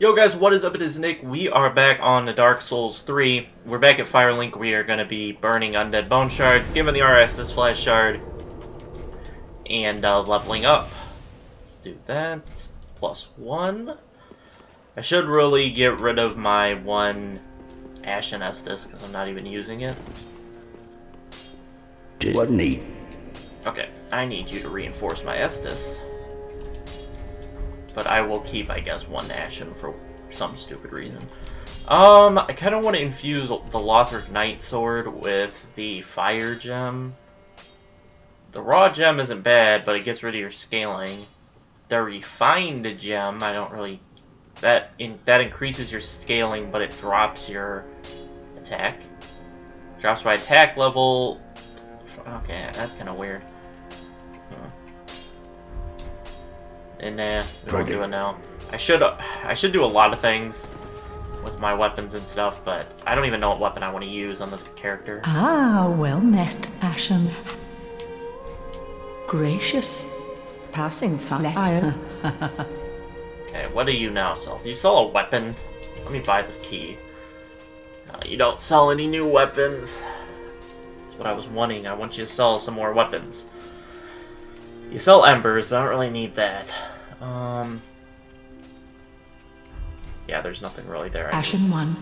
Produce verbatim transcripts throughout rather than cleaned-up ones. Yo guys, what is up? It is Nick. We are back on the Dark Souls three. We're back at Firelink. We are going to be burning Undead Bone Shards, giving the R S this Flash Shard, and uh, leveling up. Let's do that. Plus one. I should really get rid of my one Ashen Estus, because I'm not even using it. What need? Okay, I need you to reinforce my Estus. But I will keep, I guess, one Ashen for some stupid reason. Um, I kind of want to infuse the Lothric Knight Sword with the Fire Gem. The Raw Gem isn't bad, but it gets rid of your scaling. The Refined Gem, I don't really... That, in, that increases your scaling, but it drops your attack. Drops my attack level... Okay, that's kind of weird. And nah, we won't do it now. I should I should do a lot of things with my weapons and stuff, but I don't even know what weapon I want to use on this character. Ah, well met, Ashen. Gracious. Passing fire. Okay, what are you now, Self? You sell a weapon? Let me buy this key. Uh, you don't sell any new weapons. That's what I was wanting. I want you to sell some more weapons. You sell embers, but I don't really need that. Um, yeah, there's nothing really there. Ashen One.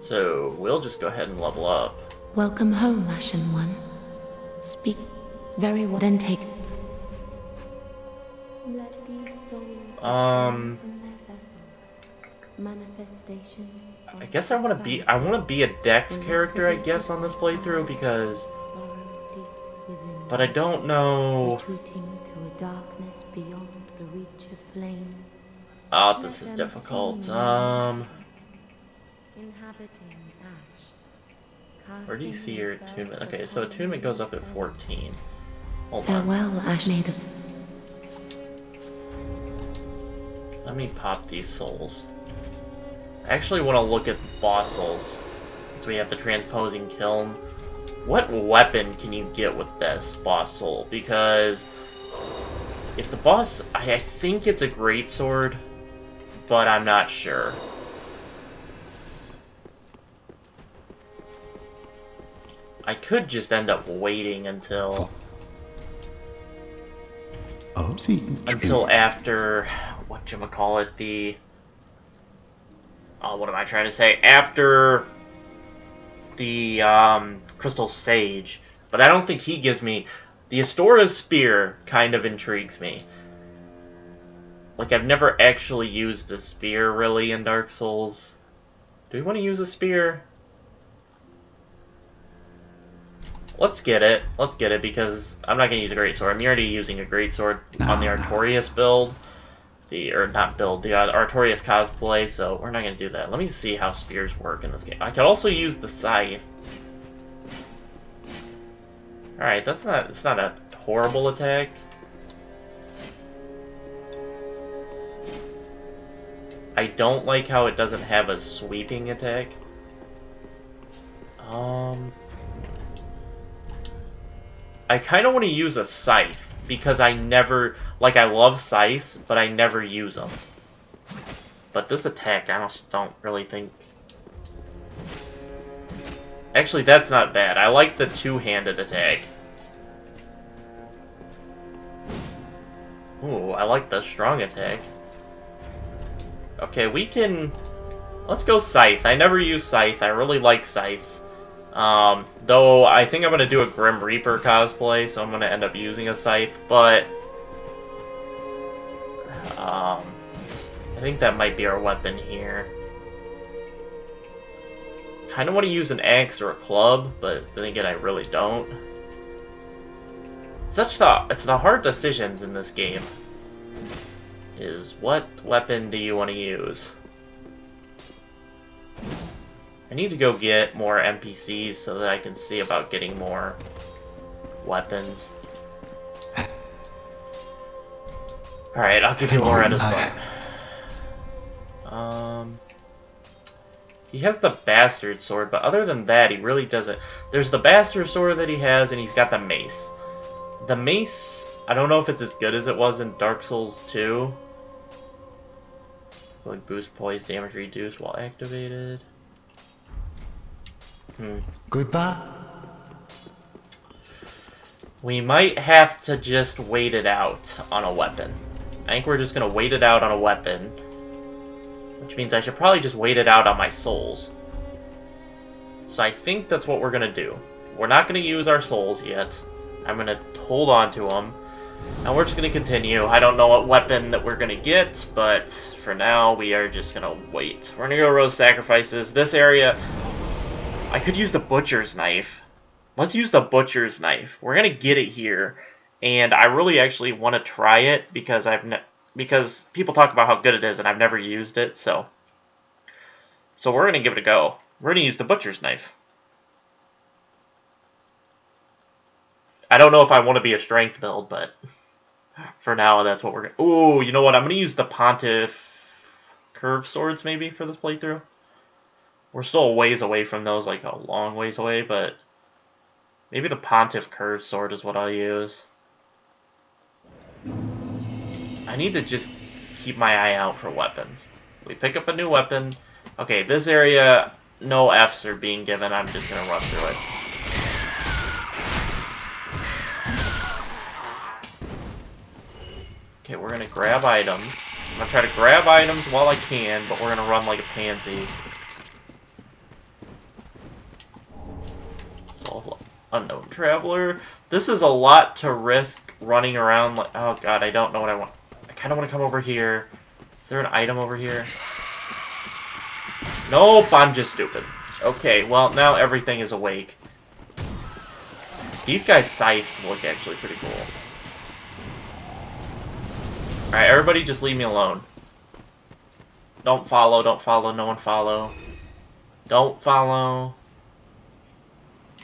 So we'll just go ahead and level up. Welcome home, Ashen One. Speak very well, then take. Let these souls um. Manifestations. I guess I want to be. I want to be a Dex character, I guess, on this playthrough because. But I don't know. Ah, oh, this is difficult. Um, where do you see your attunement? Okay, so attunement goes up at fourteen. Hold on. Farewell, Ash. Let me pop these souls. I actually want to look at boss souls, so we have the transposing kiln. What weapon can you get with this boss soul? Because if the boss, I, I think it's a greatsword, but I'm not sure. I could just end up waiting until oh, see. until after whatchamacallit, the oh, what am I trying to say? After the um, Crystal Sage, but I don't think he gives me... The Astora's Spear kind of intrigues me. Like, I've never actually used a spear, really, in Dark Souls. Do we want to use a spear? Let's get it. Let's get it, because I'm not going to use a greatsword. I'm already using a greatsword on the Artorias build. The, or not build, the uh, Artorias cosplay, so we're not going to do that. Let me see how spears work in this game. I could also use the scythe. Alright, that's not, it's not a horrible attack. I don't like how it doesn't have a sweeping attack. Um, I kind of want to use a scythe. Because I never, like, I love scythes, but I never use them. But this attack, I just don't really think... Actually, that's not bad. I like the two-handed attack. Ooh, I like the strong attack. Okay, we can... Let's go scythe. I never use scythe. I really like scythes. Um, though I think I'm going to do a Grim Reaper cosplay, so I'm going to end up using a scythe, but um, I think that might be our weapon here. Kind of want to use an axe or a club, but then again I really don't. Such the, it's the hard decisions in this game, is what weapon do you want to use? I need to go get more N P Cs so that I can see about getting more weapons. Alright, I'll give you Loretta's butt. Um, he has the bastard sword, but other than that, he really doesn't. There's the bastard sword that he has, and he's got the mace. The mace, I don't know if it's as good as it was in Dark Souls two. Would boost poise damage reduced while activated. Hmm. Goodbye. We might have to just wait it out on a weapon. I think we're just gonna wait it out on a weapon. Which means I should probably just wait it out on my souls. So I think that's what we're gonna do. We're not gonna use our souls yet. I'm gonna hold on to them. And we're just gonna continue. I don't know what weapon that we're gonna get, but for now we are just gonna wait. We're gonna go Road of Sacrifices. This area... I could use the butcher's knife. Let's use the butcher's knife. We're gonna get it here, and I really actually want to try it because I've ne because people talk about how good it is, and I've never used it. So, so we're gonna give it a go. We're gonna use the butcher's knife. I don't know if I want to be a strength build, but for now that's what we're gonna. Ooh, you know what? I'm gonna use the Pontiff Curve Swords maybe for this playthrough. We're still a ways away from those, like a long ways away, but. Maybe the Pontiff Curve Sword is what I'll use. I need to just keep my eye out for weapons. We pick up a new weapon. Okay, this area, no Fs are being given. I'm just going to run through it. Okay, we're going to grab items. I'm going to try to grab items while I can, but we're going to run like a pansy. Unknown Traveler. This is a lot to risk running around like... Oh god, I don't know what I want. I kind of want to come over here. Is there an item over here? Nope, I'm just stupid. Okay, well, now everything is awake. These guys' scythes look actually pretty cool. Alright, everybody just leave me alone. Don't follow, don't follow, no one follow. Don't follow...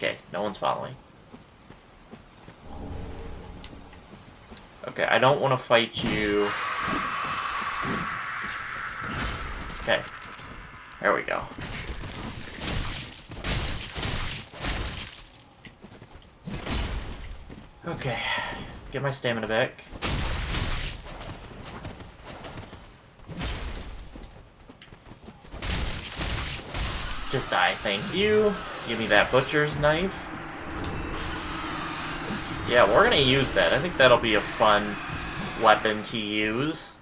Okay, no one's following. Okay, I don't want to fight you. Okay, there we go. Okay, get my stamina back. Just die, thank you. Give me that butcher's knife. Yeah, we're going to use that. I think that'll be a fun weapon to use.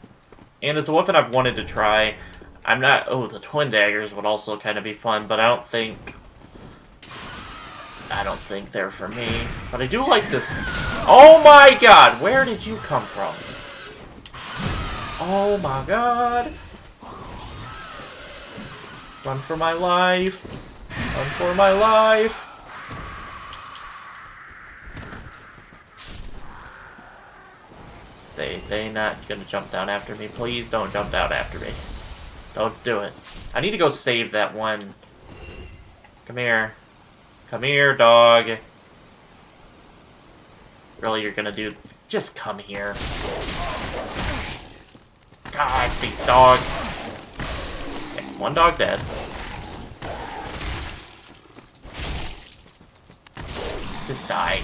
And it's a weapon I've wanted to try. I'm not... Oh, the twin daggers would also kind of be fun, but I don't think... I don't think they're for me. But I do like this... Oh my god! Where did you come from? Oh my god! Run for my life! Run for my life! They, they not gonna jump down after me. Please don't jump down after me. Don't do it. I need to go save that one. Come here. Come here, dog. Really, you're gonna do... Just come here. God, these dogs. Okay, one dog dead. Just die.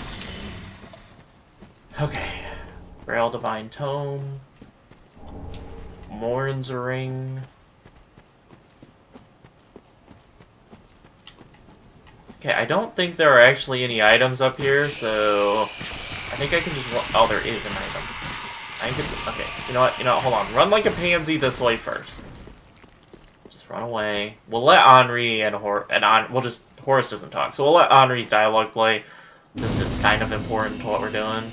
Okay. Braille Divine Tome. Mourn's Ring. Okay, I don't think there are actually any items up here, so... I think I can just... Oh, there is an item. I think it's... Okay, you know what? You know what? Hold on. Run like a pansy this way first. Just run away. We'll let Anri and Hor... and An... We'll just... Horace doesn't talk, so we'll let Anri's dialogue play. Since it's kind of important to what we're doing,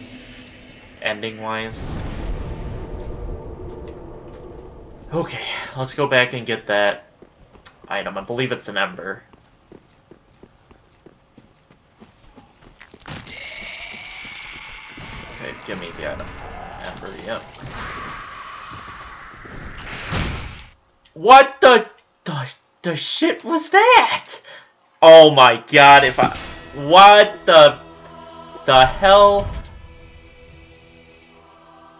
ending-wise. Okay, let's go back and get that item. I believe it's an ember. Okay, give me the item. Ember, yep. What the... The, the shit was that? Oh my god, if I... What the... The hell?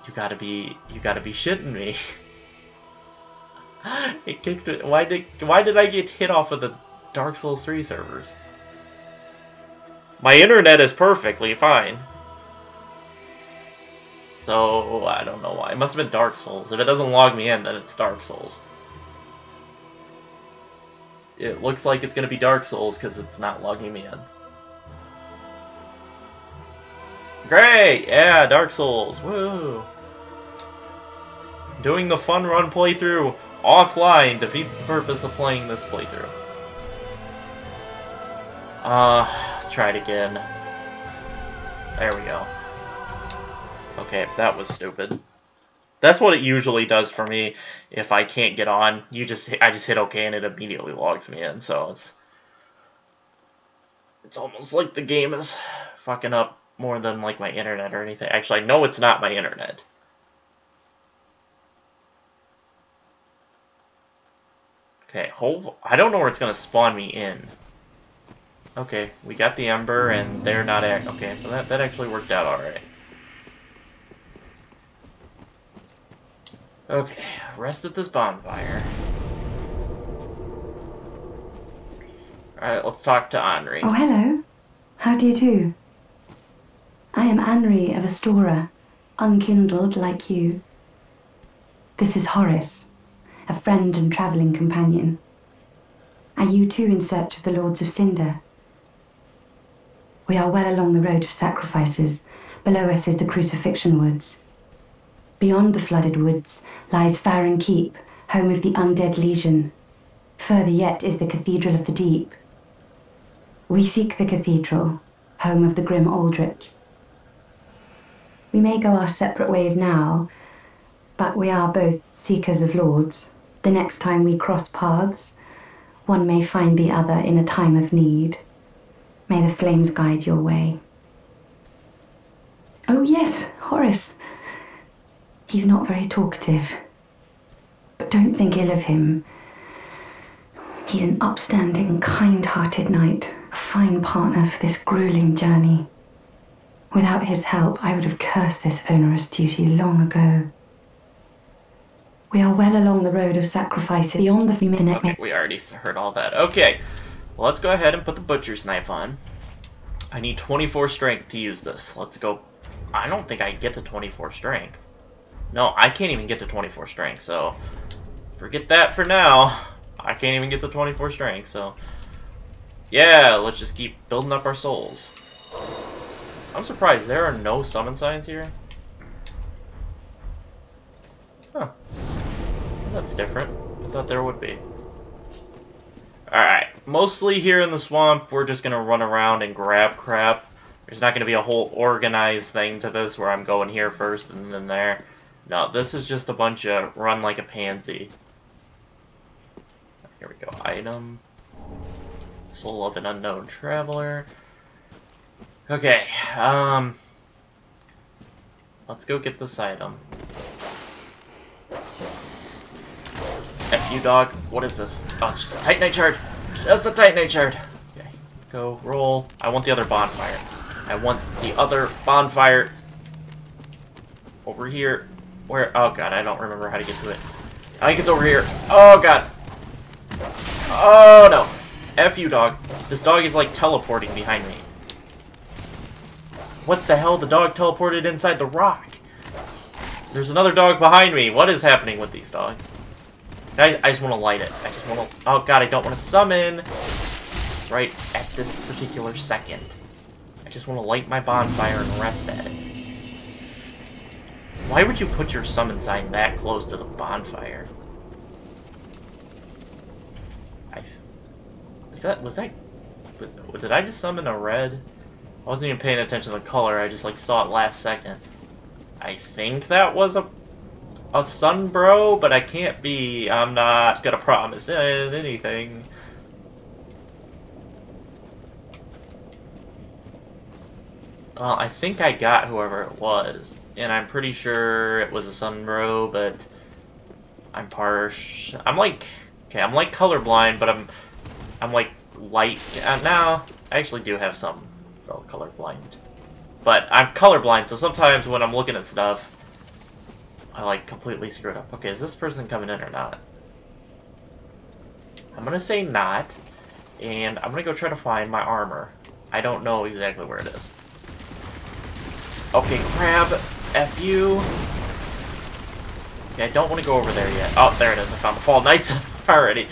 You gotta be... You gotta be shitting me. It kicked it... Why did, why did I get hit off of the Dark Souls three servers? My internet is perfectly fine. So, I don't know why. It must have been Dark Souls. If it doesn't log me in, then it's Dark Souls. It looks like it's going to be Dark Souls because it's not logging me in. Great! Yeah, Dark Souls. Woo! Doing the fun run playthrough offline defeats the purpose of playing this playthrough. Uh, let's try it again. There we go. Okay, that was stupid. That's what it usually does for me if I can't get on. You just I just hit okay and it immediately logs me in, so it's it's almost like the game is fucking up more than like my internet or anything. Actually, I know it's not my internet. Okay, hold I don't know where it's gonna spawn me in. Okay, we got the Ember and they're not act okay, so that, that actually worked out alright. Okay, rest at this bonfire. Alright, let's talk to Anri. Oh, hello. How do you do? I am Anri of Astora, unkindled like you. This is Horace, a friend and travelling companion. Are you too in search of the Lords of Cinder? We are well along the Road of Sacrifices. Below us is the Crucifixion Woods. Beyond the flooded woods lies Farron Keep, home of the Undead Legion. Further yet is the Cathedral of the Deep. We seek the cathedral, home of the grim Aldrich. We may go our separate ways now, but we are both seekers of lords. The next time we cross paths, one may find the other in a time of need. May the flames guide your way. Oh yes, Horace. He's not very talkative, but don't think ill of him. He's an upstanding, kind-hearted knight, a fine partner for this grueling journey. Without his help, I would have cursed this onerous duty long ago. We are well along the Road of Sacrifices, beyond the feminine... Okay, we already heard all that. Okay, well, let's go ahead and put the butcher's knife on. I need twenty-four strength to use this. Let's go... I don't think I get to twenty-four strength. No, I can't even get to twenty-four strength, so forget that for now. I can't even get to twenty-four strength, so yeah, let's just keep building up our souls. I'm surprised there are no summon signs here. Huh. That's different. I thought there would be. Alright, mostly here in the swamp, we're just going to run around and grab crap. There's not going to be a whole organized thing to this where I'm going here first and then there. No, this is just a bunch of run like a pansy. Here we go. Item. Soul of an unknown traveler. Okay. Um. Let's go get this item. F you, dog. What is this? Oh, it's just a Titanite Shard. That's the Titanite Shard. Okay. Go roll. I want the other bonfire. I want the other bonfire. Over here. Where? Oh god, I don't remember how to get to it. I think it's over here. Oh god. Oh no. F you, dog. This dog is like teleporting behind me. What the hell? The dog teleported inside the rock. There's another dog behind me. What is happening with these dogs? I, I just want to light it. I just want to... Oh god, I don't want to summon. Right at this particular second. I just want to light my bonfire and rest at it. Why would you put your summon sign that close to the bonfire? I... Is that... Was that... Did I just summon a red? I wasn't even paying attention to the color, I just like saw it last second. I think that was a... A sunbro, but I can't be... I'm not gonna promise anything. Well, I think I got whoever it was. And I'm pretty sure it was a sunbro, but I'm partial. I'm like, okay, I'm like colorblind, but I'm, I'm like light. Uh, now I actually do have some well, colorblind, but I'm colorblind, so sometimes when I'm looking at stuff, I like completely screwed up. Okay, is this person coming in or not? I'm gonna say not, and I'm gonna go try to find my armor. I don't know exactly where it is. Okay, crab. F you. Okay, I don't want to go over there yet. Oh, there it is. I found the Fallen Knight already.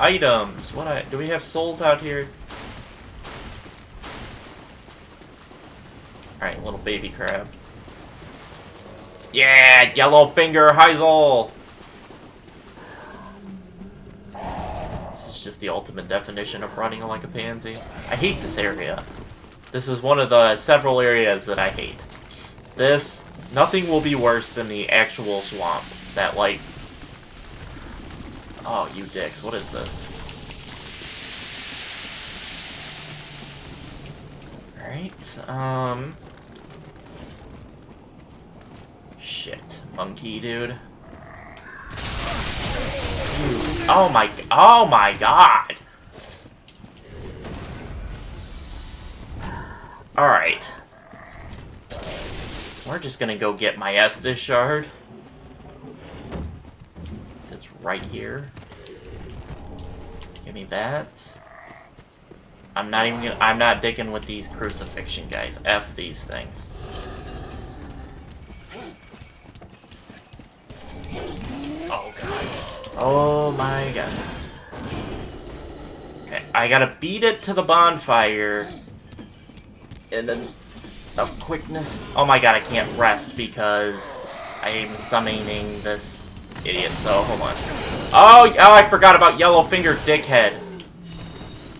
Items. What I, do we have souls out here? Alright, little baby crab. Yeah, Yellowfinger Heysel! This is just the ultimate definition of running like a pansy. I hate this area. This is one of the several areas that I hate. This, nothing will be worse than the actual swamp. That, like... Oh, you dicks, what is this? Alright, um... Shit, monkey dude. Dude. Oh my, oh my god! Alright. We're just gonna go get my Estus shard. It's right here. Give me that. I'm not even gonna, I'm not dicking with these crucifixion guys. F these things. Oh god. Oh my god. Okay, I gotta beat it to the bonfire. And then of quickness. Oh my god, I can't rest because I am summoning this idiot, so hold on. Oh, oh I forgot about Yellowfinger Dickhead.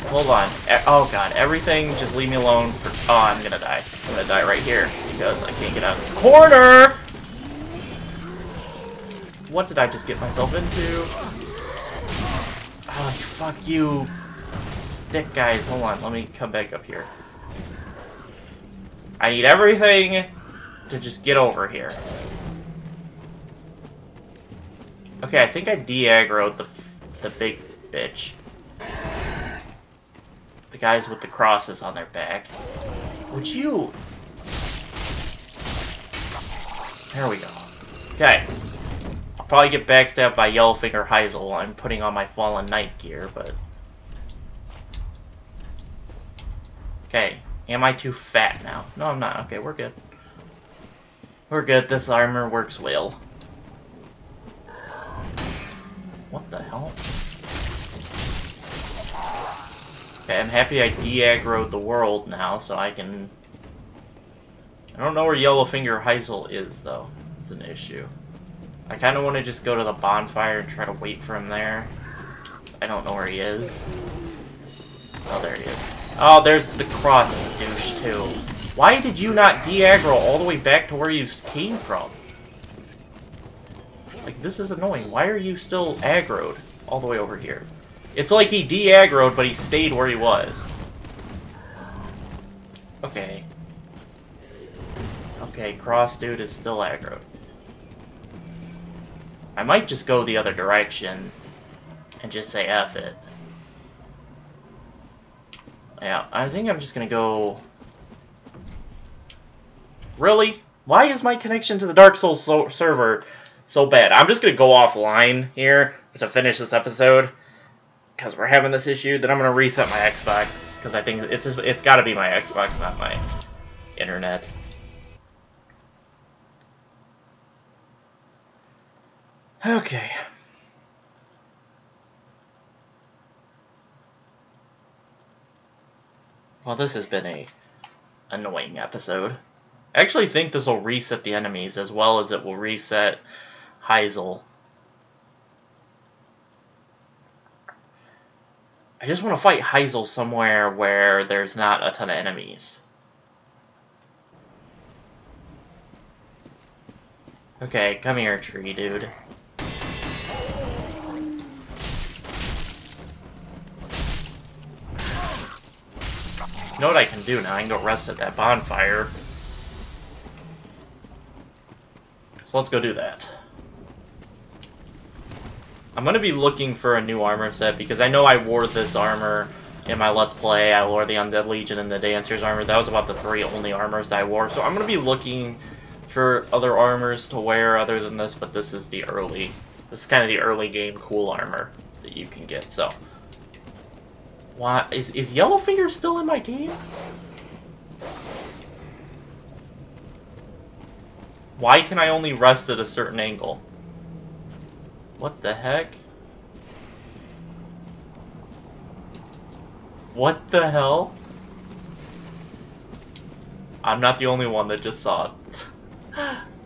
Hold on. Oh god, everything, just leave me alone for oh I'm gonna die. I'm gonna die right here because I can't get out of this corner! What did I just get myself into? Oh, fuck you, stick guys. Hold on, let me come back up here. I need everything to just get over here. Okay, I think I de-aggroed the, the big bitch. The guys with the crosses on their back. Would you... There we go. Okay. Probably get backstabbed by Yellowfinger Heysel. I'm putting on my Fallen Knight gear, but... Okay, am I too fat now? No, I'm not. Okay, we're good. We're good, this armor works well. What the hell? Okay, I'm happy I de-aggroed the world now, so I can... I don't know where Yellowfinger Heysel is, though. It's an issue. I kind of want to just go to the bonfire and try to wait for him there. I don't know where he is. Oh, there he is. Oh, there's the cross douche, too. Why did you not de-aggro all the way back to where you came from? Like, this is annoying. Why are you still aggroed all the way over here? It's like he de-aggroed, but he stayed where he was. Okay. Okay, cross dude is still aggroed. I might just go the other direction and just say F it. Yeah, I think I'm just gonna go... Really? Why is my connection to the Dark Souls so server so bad? I'm just gonna go offline here to finish this episode because we're having this issue. Then I'm gonna reset my Xbox because I think it's just, it's gotta be my Xbox, not my internet. Okay. Well, this has been a annoying episode. I actually think this will reset the enemies as well as it will reset Heysel. I just want to fight Heysel somewhere where there's not a ton of enemies. Okay, come here, tree dude. You know what I can do now? I can go rest at that bonfire. So let's go do that. I'm going to be looking for a new armor set because I know I wore this armor in my Let's Play. I wore the Undead Legion and the Dancer's armor. That was about the three only armors that I wore. So I'm going to be looking for other armors to wear other than this, but this is the early... This is kind of the early game cool armor that you can get, so... Why is is Yellowfinger still in my game? Why can I only rest at a certain angle? What the heck? What the hell? I'm not the only one that just saw it.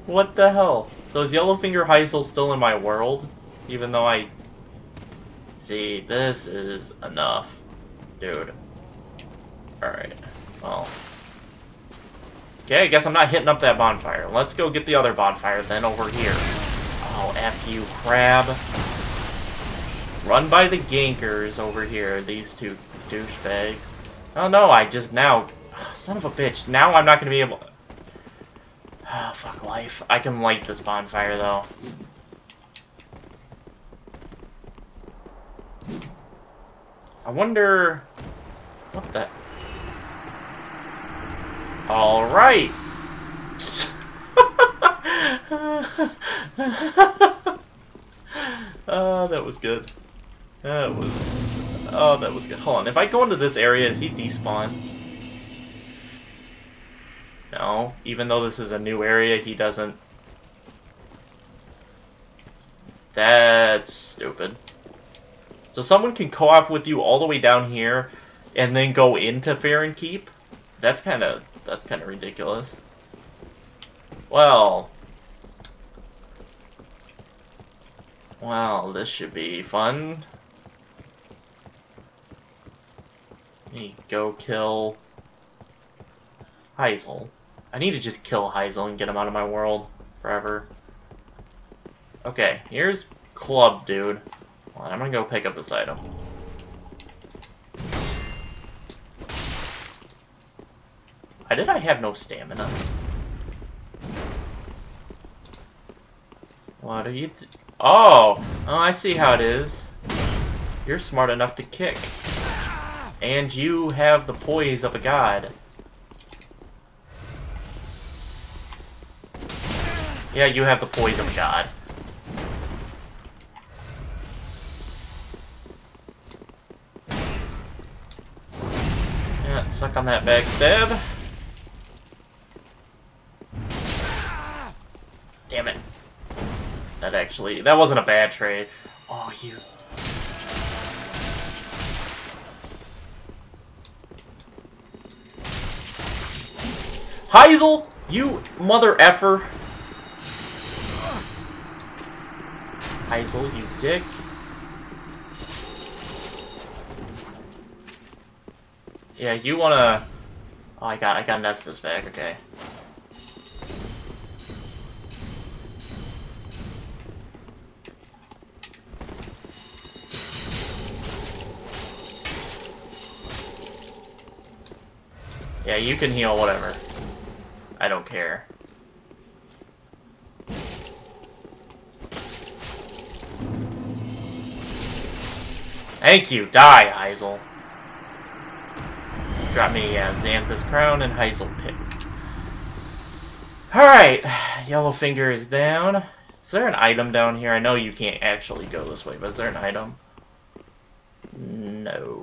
What the hell? So is Yellowfinger Heysel still in my world? Even though I... See, this is enough. Dude. Alright. Well. Okay, I guess I'm not hitting up that bonfire. Let's go get the other bonfire then over here. Oh, F you, crab. Run by the gankers over here, these two douchebags. Oh no, I just now... Oh, son of a bitch. Now I'm not going to be able... Oh, fuck life. I can light this bonfire, though. I wonder... What the... Alright! Oh, that was good. That was... Oh, that was good. Hold on, if I go into this area, is he despawned? No, even though this is a new area, he doesn't. That's stupid. So someone can co-op with you all the way down here, and then go into Farron Keep? That's kind of that's kind of ridiculous. Well, well, this should be fun. Let me go kill Heysel. I need to just kill Heysel and get him out of my world forever. Okay, here's Club Dude. Hold on, I'm gonna go pick up this item. How did I have no stamina? What are you... Th oh! Oh, I see how it is. You're smart enough to kick. And you have the poise of a god. Yeah, you have the poise of God. Yeah, suck on that backstab. Damn it. That actually, that wasn't a bad trade. Oh, you. Heysel, you mother effer. Heysel, you dick. Yeah, you wanna... Oh, I got I got an Estus back, okay. Yeah, you can heal, whatever. I don't care. Thank you! Die, Heysel! Drop me uh, Xanthus Crown and Heysel Pick. Alright, Yellowfinger is down. Is there an item down here? I know you can't actually go this way, but is there an item? No.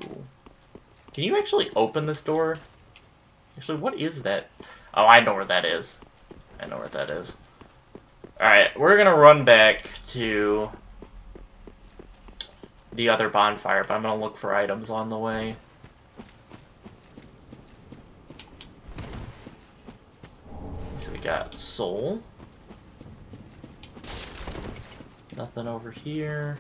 Can you actually open this door? Actually, what is that? Oh, I know where that is. I know where that is. Alright, we're gonna run back to... the other bonfire, but I'm gonna look for items on the way. So we got soul. Nothing over here.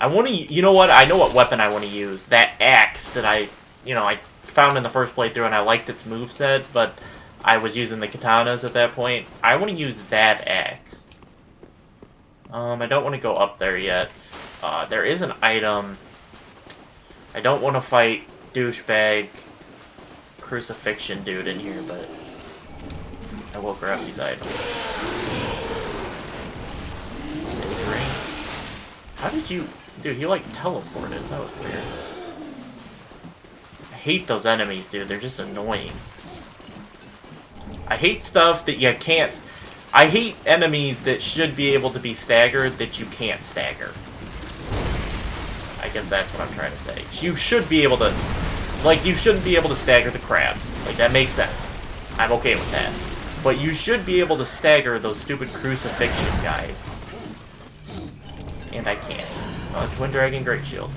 I wanna, you know what? I know what weapon I wanna use. That axe that I, you know, I found in the first playthrough and I liked its moveset, but I was using the katanas at that point. I wanna use that axe. Um, I don't wanna go up there yet. Uh, there is an item. I don't want to fight douchebag crucifixion dude in here, but I will grab these items. Sage ring. How did you... Dude, he like teleported. That was weird. I hate those enemies, dude. They're just annoying. I hate stuff that you can't... I hate enemies that should be able to be staggered that you can't stagger. I guess that's what I'm trying to say. You should be able to, like, you shouldn't be able to stagger the crabs. Like, that makes sense. I'm okay with that. But you should be able to stagger those stupid crucifixion guys. And I can't. Oh, Twin Dragon Great Shield.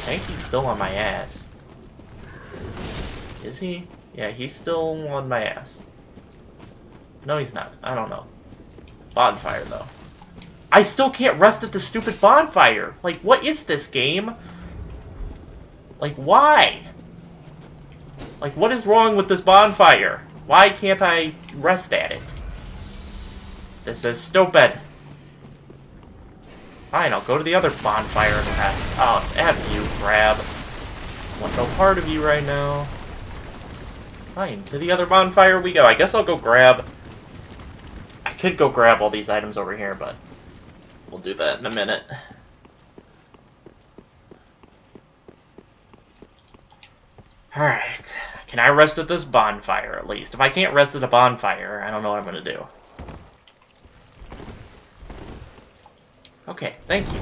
think he's still on my ass. Is he? Yeah, he's still on my ass. No, he's not. I don't know. Bonfire, though. I still can't rest at the stupid bonfire! Like, what is this game? Like, why? Like, what is wrong with this bonfire? Why can't I rest at it? This is stupid. Fine, I'll go to the other bonfire and rest. Oh, F you, crab. I want no part of you right now. Fine, to the other bonfire we go. I guess I'll go grab... I could go grab all these items over here, but... we'll do that in a minute. Alright. Can I rest at this bonfire, at least? If I can't rest at a bonfire, I don't know what I'm gonna do. Okay, thank you.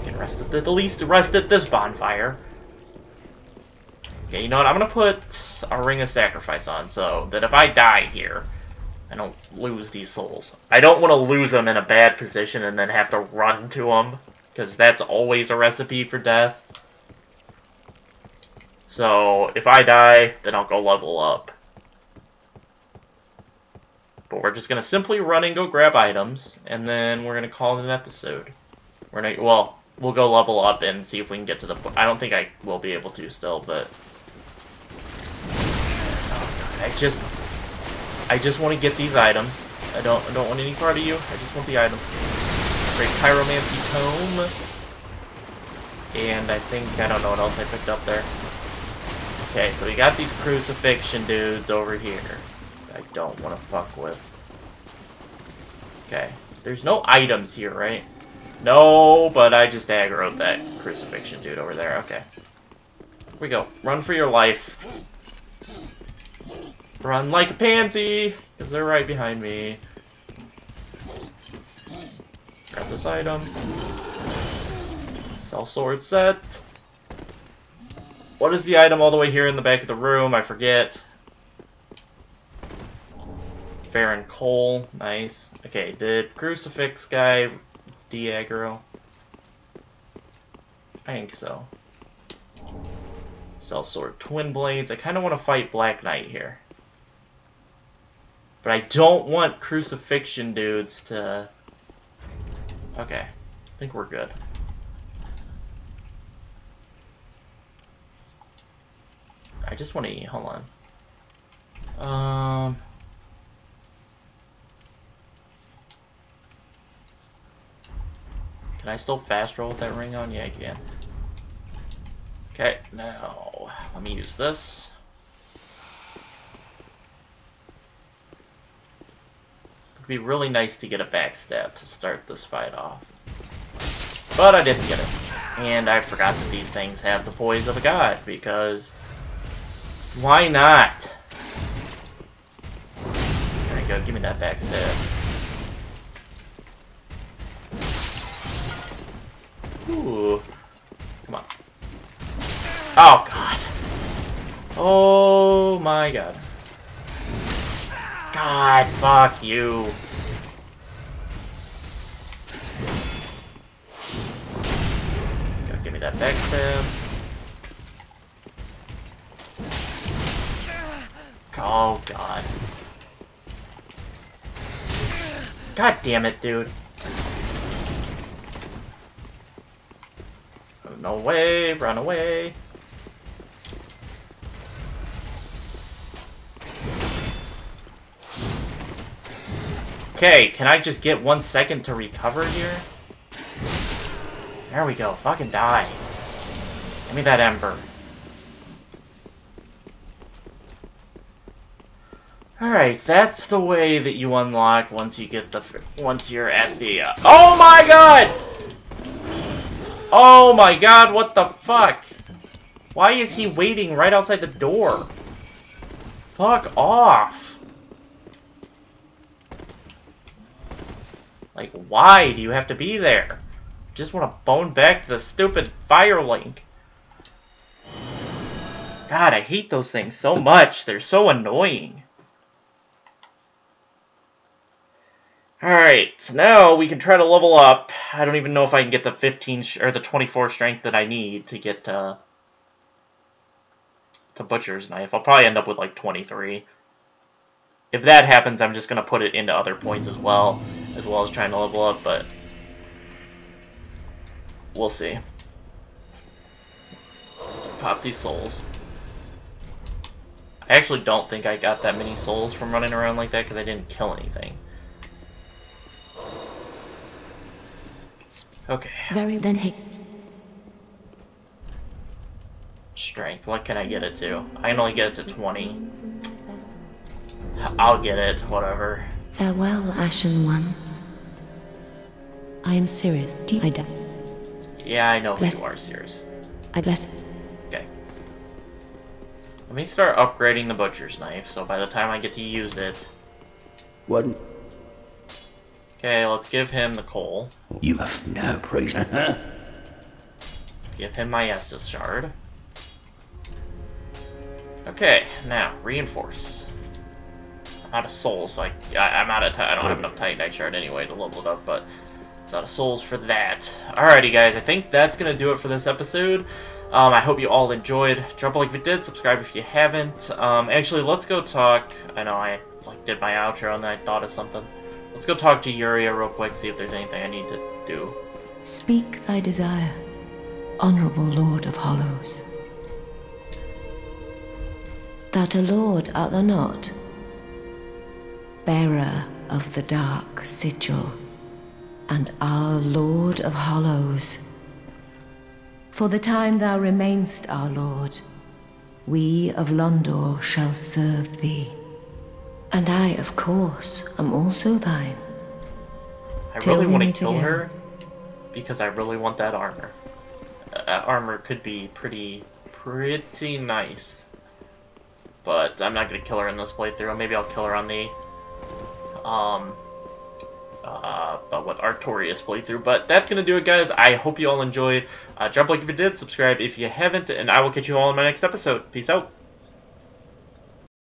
I can rest at the, at least rest at this bonfire. Okay, you know what? I'm gonna put a Ring of Sacrifice on, so that if I die here... I don't lose these souls. I don't want to lose them in a bad position and then have to run to them, because that's always a recipe for death. So, if I die, then I'll go level up. But we're just going to simply run and go grab items, and then we're going to call it an episode. We're gonna, well, we'll go level up and see if we can get to the... I don't think I will be able to still, but... Oh, God, I just... I just want to get these items. I don't I don't want any part of you. I just want the items. Great Pyromancy Tome. And I think, I don't know what else I picked up there. Okay, so we got these Crucifixion dudes over here. I don't want to fuck with. Okay. There's no items here, right? No, but I just aggroed that Crucifixion dude over there. Okay. Here we go. Run for your life. Run like a pansy, because they're right behind me. Grab this item. Sell sword set. What is the item all the way here in the back of the room? I forget. Farron Coal, nice. Okay, did Crucifix guy de-aggro? I think so. Sell sword Twin Blades. I kind of want to fight Black Knight here. But I don't want Crucifixion dudes to... Okay. I think we're good. I just want to eat. Hold on. Um... Can I still fast roll with that ring on? Yeah, I can. Okay, now... Let me use this. It'd be really nice to get a backstab to start this fight off. But I didn't get it. And I forgot that these things have the poise of a god, because... why not? There we go, give me that backstab. Ooh. Come on. Oh, God. Oh, my God. God, fuck you. Gotta give me that backstab. Oh, God. God damn it, dude. Run away, run away. Okay, can I just get one second to recover here? There we go, fucking die. Give me that ember. Alright, that's the way that you unlock once you get the... once you're at the... Uh, oh my god! Oh my god, what the fuck? Why is he waiting right outside the door? Fuck off. Like, why do you have to be there? Just want to bone back to the stupid Firelink. God, I hate those things so much. They're so annoying. Alright, so now we can try to level up. I don't even know if I can get the fifteen sh or the twenty-four strength that I need to get uh, the butcher's knife. I'll probably end up with like twenty-three. If that happens, I'm just gonna put it into other points as well, as well as trying to level up. But we'll see. Pop these souls. I actually don't think I got that many souls from running around like that because I didn't kill anything. Okay. Very then hey. Strength. What can I get it to? I can only get it to twenty. I'll get it. Whatever. Farewell, Ashen One. I am serious. Do I die? Yeah, I know bless. You are serious. I bless. Okay. Let me start upgrading the butcher's knife, so by the time I get to use it. What? Okay, let's give him the coal. You have no prisoner. Give him my Estus shard. Okay, now reinforce. I'm out of souls, like so I'm out of. I don't have enough Titanite shard anyway to level it up, but it's out of souls for that. Alrighty, guys, I think that's gonna do it for this episode. Um, I hope you all enjoyed. Drop a like if you did. Subscribe if you haven't. Um, actually, let's go talk. I know I like did my outro and then I thought of something. Let's go talk to Yuria real quick, see if there's anything I need to do. Speak thy desire, honorable Lord of Hollows. That a lord art thou not, bearer of the dark sigil, and our Lord of Hollows. For the time thou remainst our Lord, we of Londor shall serve thee. And I, of course, am also thine. I Till really want to kill again. her because I really want that armor. Uh, that armor could be pretty, pretty nice. But I'm not going to kill her in this playthrough. Maybe I'll kill her on the, um, uh, but what Artorias playthrough. But that's going to do it, guys. I hope you all enjoyed. Uh, drop a like if you did, subscribe if you haven't, and I will catch you all in my next episode. Peace out.